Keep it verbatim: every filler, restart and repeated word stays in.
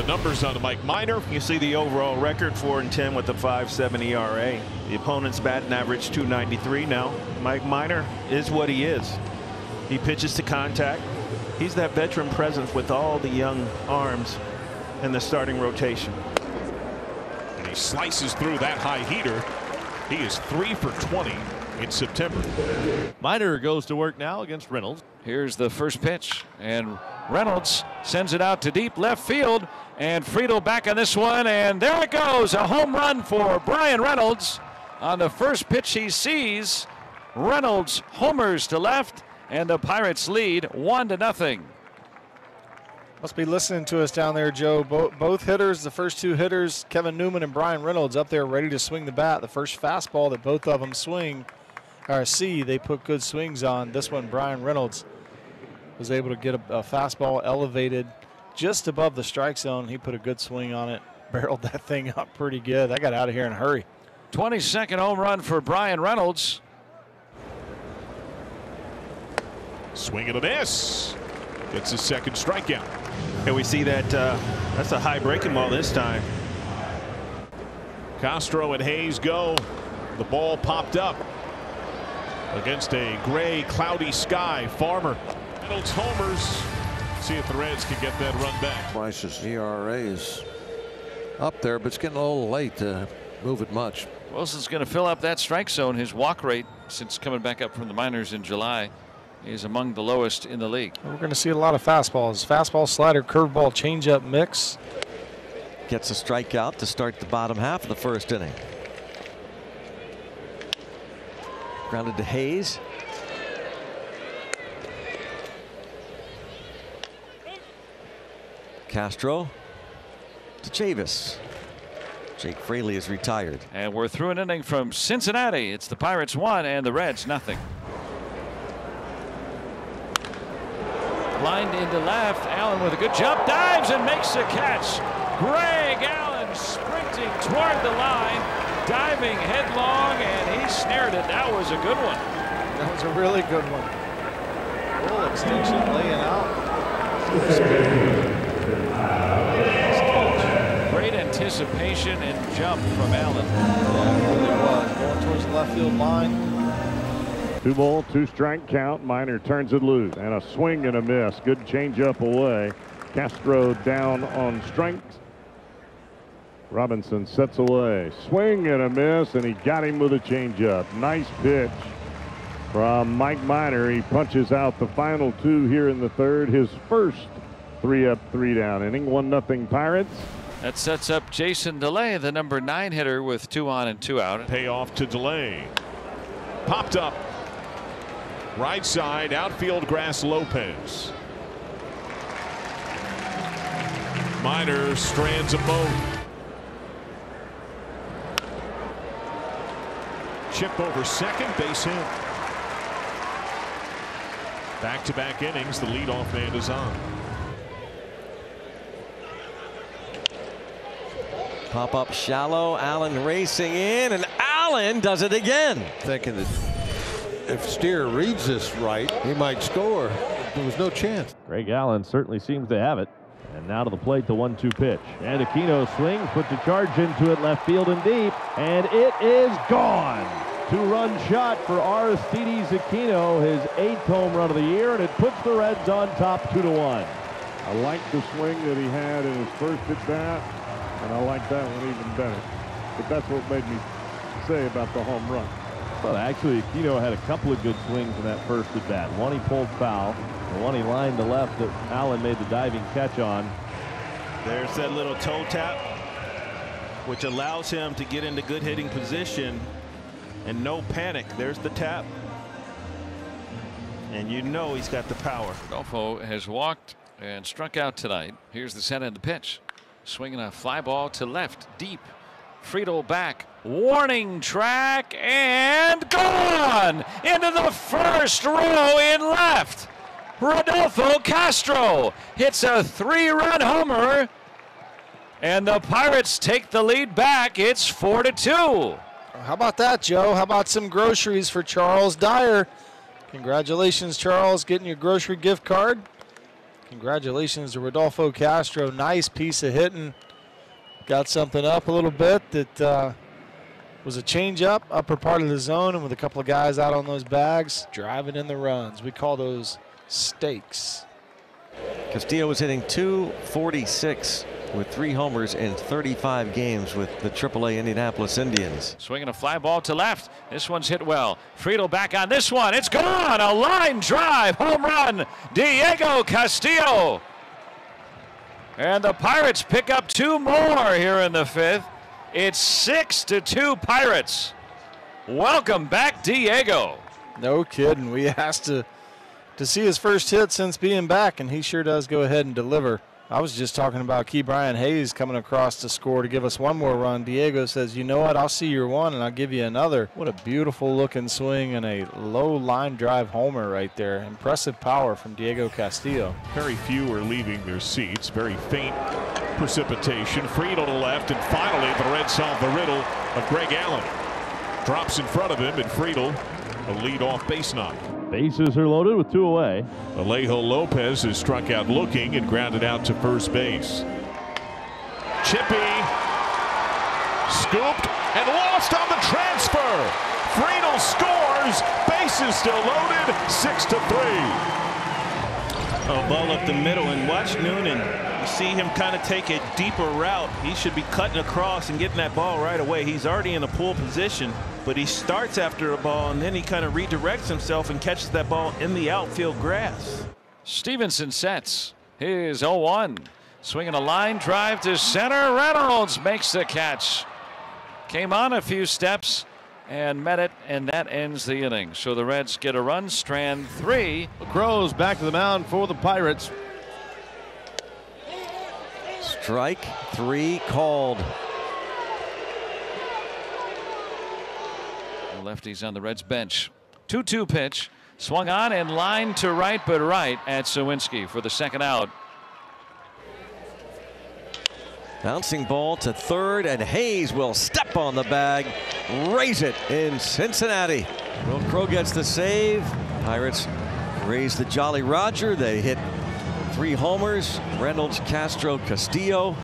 The numbers on Mike Minor. You see the overall record, four and ten with a five seven E R A. The opponent's batting average two ninety-three now. Mike Minor is what he is. He pitches to contact. He's that veteran presence with all the young arms in the starting rotation. And he slices through that high heater. He is three for twenty in September. Minor goes to work now against Reynolds. Here's the first pitch, and Reynolds sends it out to deep left field, and Friedel back on this one, and there it goes, a home run for Bryan Reynolds. On the first pitch he sees, Reynolds homers to left, and the Pirates lead one to nothing. Must be listening to us down there, Joe. Bo both hitters, the first two hitters, Kevin Newman and Bryan Reynolds, up there ready to swing the bat. The first fastball that both of them swing, or see, they put good swings on. This one, Bryan Reynolds was able to get a, a fastball elevated just above the strike zone. He put a good swing on it, barreled that thing up pretty good. I got out of here in a hurry. twenty-second home run for Bryan Reynolds. Swing and a miss. Gets his second strikeout. And we see that uh, that's a high breaking ball this time. Castro and Hayes go. The ball popped up against a gray, cloudy sky. Farmer. Reynolds homers. See if the Reds can get that run back. Twice his E R A is up there, but it's getting a little late to move it much. Wilson's going to fill up that strike zone. His walk rate since coming back up from the minors in July is among the lowest in the league. We're going to see a lot of fastballs. Fastball, slider, curveball, changeup mix. Gets a strikeout to start the bottom half of the first inning. Grounded to Hayes. Castro to Chavis. Jake Fraley is retired. And we're through an inning from Cincinnati. It's the Pirates one and the Reds nothing. Lined into left. Allen with a good jump. Dives and makes the catch. Greg Allen sprinting toward the line. Diving headlong, and he snared it. That was a good one. That was a really good one. Full extension laying out. Great anticipation and jump from Allen. Yeah, it really was. Going towards the left field line. Two ball, two strike count. Minor turns it loose, and a swing and a miss. Good changeup away. Castro down on strikes. Robinson sets away. Swing and a miss, and he got him with a changeup. Nice pitch from Mike Minor. He punches out the final two here in the third. His first three up, three down inning. One nothing Pirates. That sets up Jason DeLay, the number nine hitter, with two on and two out. Payoff to DeLay. Popped up. Right side, outfield, Grass Lopez. Minor strands a boat. Chip over second, base hit. Back-to-back innings, the leadoff man is on. Pop up shallow, Allen racing in, and Allen does it again. Thinking that if Steer reads this right, he might score. There was no chance. Greg Allen certainly seems to have it. And now to the plate, the one two pitch. And Aquino swings, puts a charge into it, left field and deep. And it is gone. Two-run shot for Aristides Aquino, his eighth home run of the year, and it puts the Reds on top two to one. I like the swing that he had in his first at bat, and I like that one even better. But that's what made me say about the home run. But actually, Aquino had a couple of good swings in that first at bat. One he pulled foul, and one he lined to left that Allen made the diving catch on. There's that little toe tap, which allows him to get into good hitting position and no panic. There's the tap. And you know he's got the power. Golfo has walked and struck out tonight. Here's the center of the pitch. Swinging a fly ball to left, deep. Friedel back. Warning track and gone into the first row in left. Rodolfo Castro hits a three-run homer, and the Pirates take the lead back. It's four to two. How about that, Joe? How about some groceries for Charles Dyer? Congratulations, Charles, getting your grocery gift card. Congratulations to Rodolfo Castro. Nice piece of hitting. Got something up a little bit that uh, was a change up, upper part of the zone, and with a couple of guys out on those bags, driving in the runs. We call those stakes. Castillo was hitting two forty-six with three homers in thirty-five games with the triple A Indianapolis Indians. Swinging a fly ball to left. This one's hit well. Friedel back on this one. It's gone. A line drive. Home run. Diego Castillo. And the Pirates pick up two more here in the fifth. It's six to two Pirates. Welcome back, Diego. No kidding. We asked to to see his first hit since being back, and he sure does go ahead and deliver. I was just talking about Key Brian Hayes coming across to score to give us one more run. Diego says, you know what, I'll see your one and I'll give you another. What a beautiful looking swing and a low line drive homer right there. Impressive power from Diego Castillo. Very few are leaving their seats. Very faint precipitation. Friedel to left, and finally the Reds solve the riddle of Greg Allen. Drops in front of him, and Friedel a lead off base knock. Bases are loaded with two away. Alejo Lopez is struck out looking and grounded out to first base. Chippy scooped and lost on the transfer. Friedel scores. Bases still loaded. Six to three. A ball up the middle, and watch Noonan. You see him kind of take a deeper route. He should be cutting across and getting that ball right away. He's already in a pull position, but he starts after a ball, and then he kind of redirects himself and catches that ball in the outfield grass. Stevenson sets. He's oh one. Swinging a line drive to center. Reynolds makes the catch. Came on a few steps and met it, and that ends the inning. So the Reds get a run, strand three. Crow's back to the mound for the Pirates. Strike three called. Lefties on the Reds bench. two two pitch. Swung on and lined to right, but right at Sawinski for the second out. Bouncing ball to third, and Hayes will step on the bag, raise it in Cincinnati. Will Crow gets the save. Pirates raise the Jolly Roger. They hit three homers. Reynolds, Castro, Castillo.